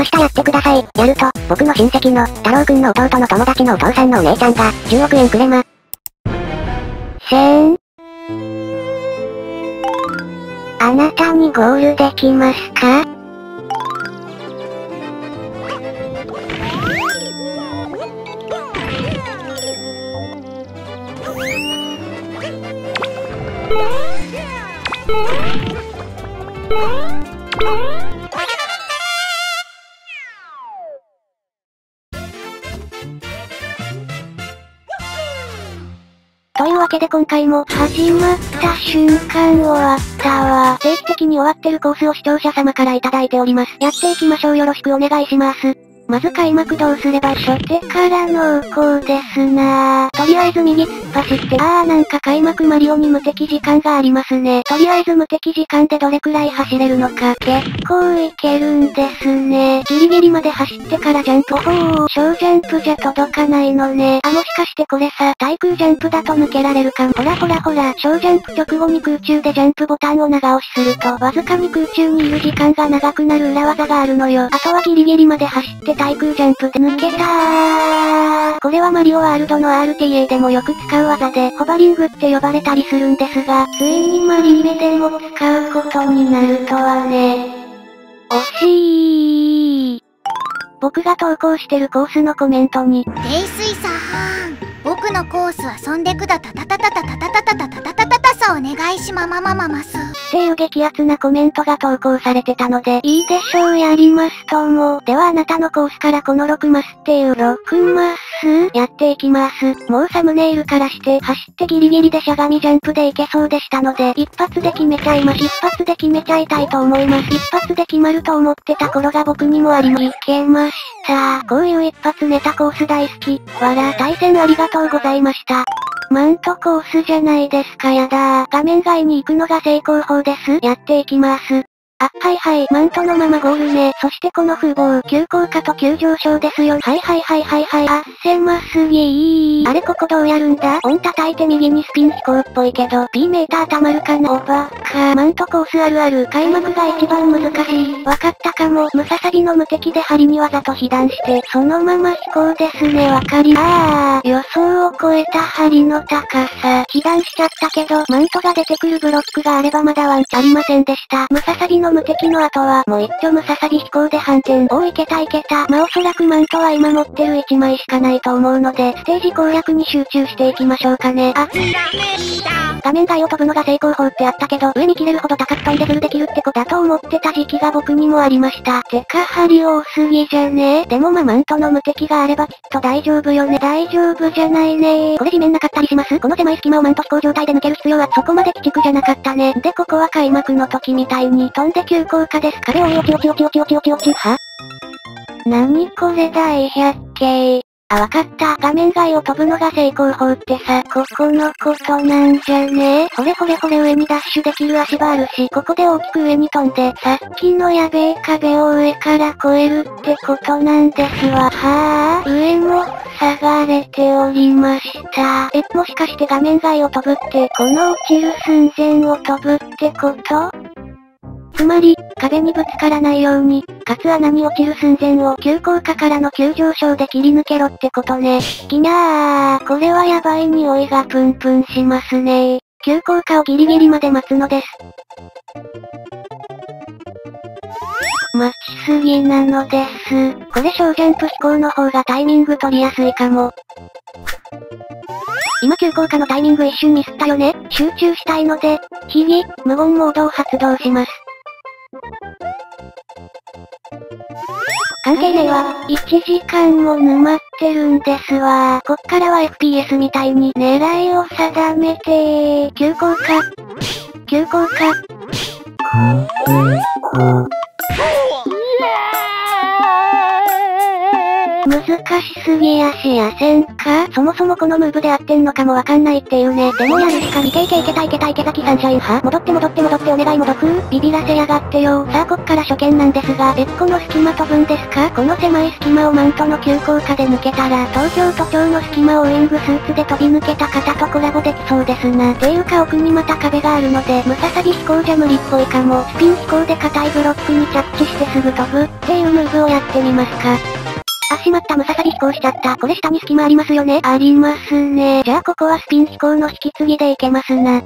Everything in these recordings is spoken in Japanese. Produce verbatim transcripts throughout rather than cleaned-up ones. ました、やってください。やると、僕の親戚の、太郎くんの弟の友達のお父さんのお姉ちゃんが、じゅうおくえんくれま。せーん。あなたにゴールできますか？というわけで今回も始まった瞬間終わったわ。定期的に終わってるコースを視聴者様からいただいております。やっていきましょう。よろしくお願いします。まず開幕どうすれば初手から濃厚ですなぁ。とりあえず右突っ走って、あーなんか開幕マリオに無敵時間がありますね。とりあえず無敵時間でどれくらい走れるのか。結構いけるんですね。ギリギリまで走ってからジャンプ。ほう、小ジャンプじゃ届かないのね。あ、もしかしてこれさ、対空ジャンプだと抜けられるかも。ほらほらほら、小ジャンプ直後に空中でジャンプボタンを長押しすると、わずかに空中にいる時間が長くなる裏技があるのよ。あとはギリギリまで走って対空ジャンプで抜けたー。これはマリオワールドの アールティーエー でもよく使う技で、ホバリングって呼ばれたりするんですが、ついにマリメでも使うことになるとはね。惜しい。僕が投稿してるコースのコメントに、泥水さん、僕のコース遊んでくだたたたたたたたたたたたたたさお願いしままままますっていう激アツなコメントが投稿されてたので、いいでしょう、やりますとも。ではあなたのコースからこのろくマスっていうろくマスやっていきます。もうサムネイルからして走ってギリギリでしゃがみジャンプでいけそうでしたので、一発で決めちゃいます。一発で決めちゃいたいと思います。一発で決まると思ってた頃が僕にもあります。いけました。こういう一発ネタコース大好き。わら、対戦ありがとうございました。マントコースじゃないですか、やだー。画面外に行くのが成功法です。やっていきます。あ、はいはい、マントのままゴールね。そしてこの風貌、急降下と急上昇ですよ。はいはいはいはいはい、あっせますぎー。あれ、ここどうやるんだ？音叩いて右にスピン飛行っぽいけど、B メーター溜まるかな？おばか。マントコースあるある、開幕が一番難しい。わかったかも、ムササビの無敵で針にわざと被弾して、そのまま飛行ですね、わかり。あー、予想を超えた針の高さ。被弾しちゃったけど、マントが出てくるブロックがあればまだワンありませんでした。ムササビの無敵の後は、もう一丁ムササビ飛行で反転。おー、いけたいけた。まあおそらくマントは今持ってるいちまいしかないと思うので、ステージ攻略に集中していきましょうかね。あ、画面外を飛ぶのが成功法ってあったけど、上見切れるほど高く飛んでズルできるってことだと思ってた時期が僕にもありました。てか針多すぎじゃねえ。でもまあマントの無敵があればきっと大丈夫よね。大丈夫じゃないねえ。これ地面なかったりします？この狭い隙間をマント飛行状態で抜ける必要はそこまで鬼畜じゃなかったね。で、ここは開幕の時みたいに飛んで急降下です。壁を落ち落ち落ち落ち落ち落ち落ち。は？なにこれ大百景。あ、わかった。画面外を飛ぶのが成功法ってさ、ここのことなんじゃね？ほれほれほれ、上にダッシュできる足場あるし、ここで大きく上に飛んで、さっきのやべえ壁を上から越えるってことなんですわ。はぁ、上も塞がれておりました。え、もしかして画面外を飛ぶって、この落ちる寸前を飛ぶってこと？つまり、壁にぶつからないように、かつ穴に落ちる寸前を急降下からの急上昇で切り抜けろってことね。ぎなー、これはやばい匂いがプンプンしますねー。急降下をギリギリまで待つのです。待ちすぎなのです。これ小ジャンプ飛行の方がタイミング取りやすいかも。今急降下のタイミング一瞬ミスったよね。集中したいので、ヒギ、無言モードを発動します。関係ねえわ。いちじかんも沼ってるんですわ。こっからは エフピーエス みたいに狙いを定めてー。急降下。急降下。難しすぎやしやせんか？そもそもこのムーブで合ってんのかもわかんないっていうね。でもやるしか。いけいけいけたいけたいけたきサンシャイン派？戻って戻って戻ってお願い戻く？ビビらせやがってよ。さあこっから初見なんですが、えっこの隙間飛ぶんですか？この狭い隙間をマントの急降下で抜けたら、東京都庁の隙間をウイングスーツで飛び抜けた方とコラボできそうですな。ていうか奥にまた壁があるので、ムササビ飛行じゃ無理っぽいかも。スピン飛行で硬いブロックに着地してすぐ飛ぶっていうムーブをやってみますか。あ、しまった、ムササビ飛行しちゃった。これ下に隙間ありますよね？ありますね。じゃあここはスピン飛行の引き継ぎでいけますな。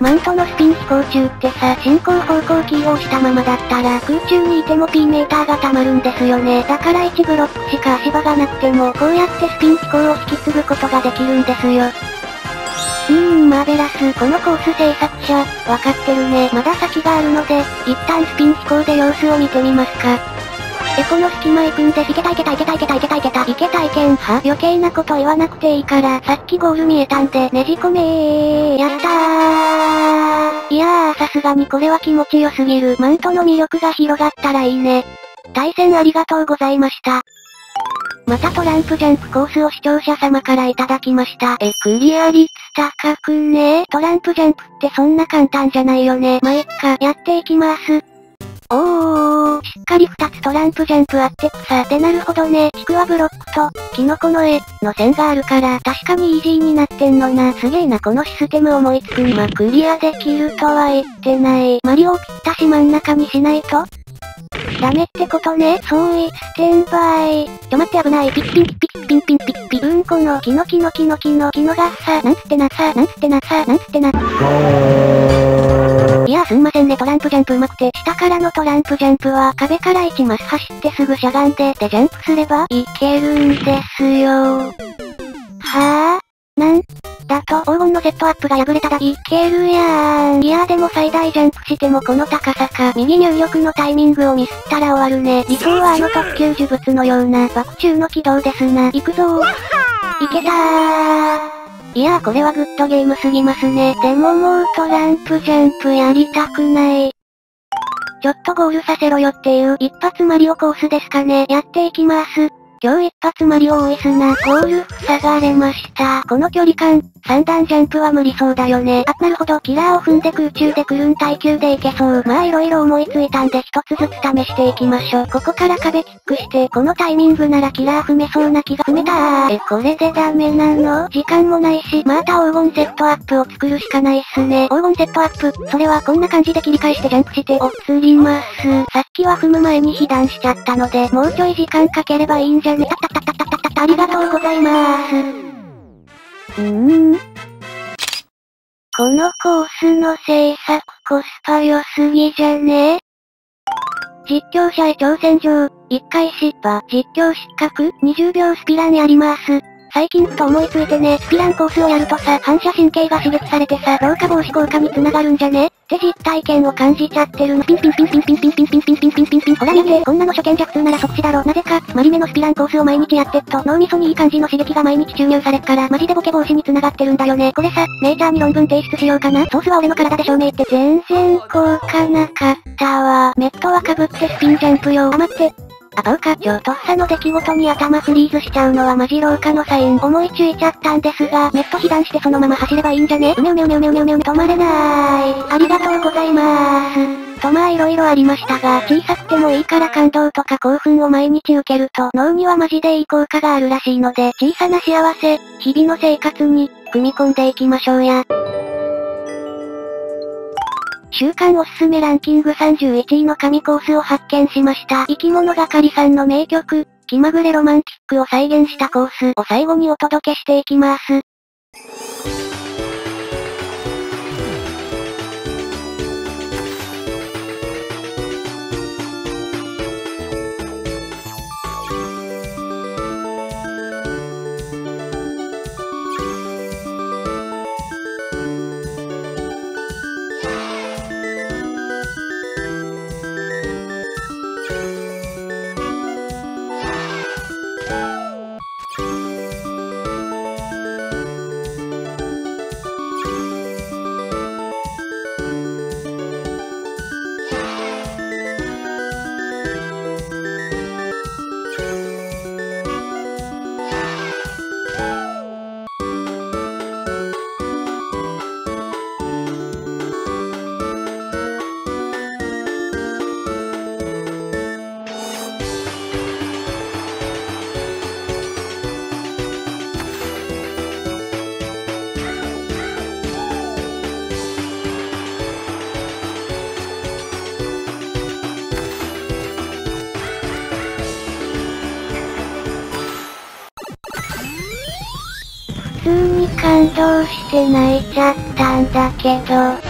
マントのスピン飛行中ってさ、進行方向キーを押したままだったら、空中にいても P メーターが溜まるんですよね。だからいちブロックしか足場がなくても、こうやってスピン飛行を引き継ぐことができるんですよ。うーん、マーベラス。このコース制作者、わかってるね。まだ先があるので、一旦スピン飛行で様子を見てみますか。え、この隙間行くんです。いけたいけたいけたいけたいけたいけたいけたいけんは？余計なこと言わなくていいから、さっきゴール見えたんで、ねじ込めー。やったー。いやー、さすがにこれは気持ちよすぎる。マントの魅力が広がったらいいね。対戦ありがとうございました。またトランプジャンプコースを視聴者様からいただきました。え、クリア率高くねー。トランプジャンプってそんな簡単じゃないよね。まあ、いっか、やっていきまーす。おー、しっかりふたつトランプジャンプあって草でなるほどね。ちくわブロックと、キノコの絵、の線があるから、確かにイージーになってんのな。すげえなこのシステム思いつくん。ま、クリアできるとは言ってない。マリオをぴったし真ん中にしないとダメってことね。そうい、ステンバイ。ちょ待って危ない。ピッピンピッピッピンピンピッピッピッピうんこの、キノキノキノキノキノがさ、なんつってなさ、なんつってなさ、なんつってな。いやーすんませんね、トランプジャンプうまくて。下からのトランプジャンプは壁からいちマス走ってすぐしゃがんで、でジャンプすればいけるんですよ。はぁ、なんだと黄金のセットアップが破れたらいけるやーん。いやーでも最大ジャンプしてもこの高さか。右入力のタイミングをミスったら終わるね。理想はあの特急呪物のような爆中の軌道ですな。行くぞー。いけたー。いやーこれはグッドゲームすぎますね。でももうトランプジャンプやりたくない。ちょっとゴールさせろよっていう一発マリオコースですかね。やっていきまーす。今日一発マリオ多いすな。ゴール塞がれました。この距離感、三段ジャンプは無理そうだよね。あ、なるほど。キラーを踏んで空中でくるん耐久でいけそう。まあいろいろ思いついたんで一つずつ試していきましょう。ここから壁キックして、このタイミングならキラー踏めそうな気が。踏めたー。え、これでダメなの？時間もないし、また黄金セットアップを作るしかないっすね。黄金セットアップ。それはこんな感じで切り返してジャンプして、お釣ります。さっきは踏む前に被弾しちゃったので、もうちょい時間かければいいんじゃたたたたたたたたありがとうございまーす。うーん。このコースの制作コスパ良すぎじゃね？実況者へ挑戦状、いっかい失敗、実況失格、にじゅうびょうスピランやります。最近ふと思いついてね、スピランコースをやるとさ、反射神経が刺激されてさ、老化防止効果に繋がるんじゃね？って実体験を感じちゃってるの。ピンピンピンピンピンピンピンピンピンピンピンピンピンほら見て、こんなの初見じゃ普通なら即死だろ。なぜか、マリメのスピランコースを毎日やってっと、脳みそにいい感じの刺激が毎日注入されっから、マジでボケ防止に繋がってるんだよね。これさ、ネイチャーに論文提出しようかな。ソースは俺の体で証明って全然効果なかったわ。メットは被ってスピンジャンプよ。あ、待って。あ、どうか、ちょ、とっさの出来事に頭フリーズしちゃうのはマジ老化のサイン。思いついちゃったんですが、メット被弾してそのまま走ればいいんじゃね？うねうねうねうねうねうねうね。止まれなーい。ありがとうございまーす。とまあいろいろありましたが、小さくてもいいから感動とか興奮を毎日受けると脳にはマジでいい効果があるらしいので、小さな幸せ、日々の生活に、組み込んでいきましょうや。週刊おすすめランキングさんじゅういちいの神コースを発見しました。生き物係さんの名曲、気まぐれロマンチックを再現したコースを最後にお届けしていきます。通に感動して泣いちゃったんだけど。